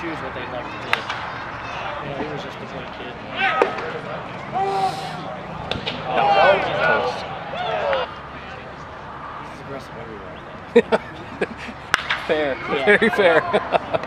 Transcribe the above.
choose what they'd like to do. You know, he was just a good kid. He's aggressive everywhere. Fair. Yeah. Very fair.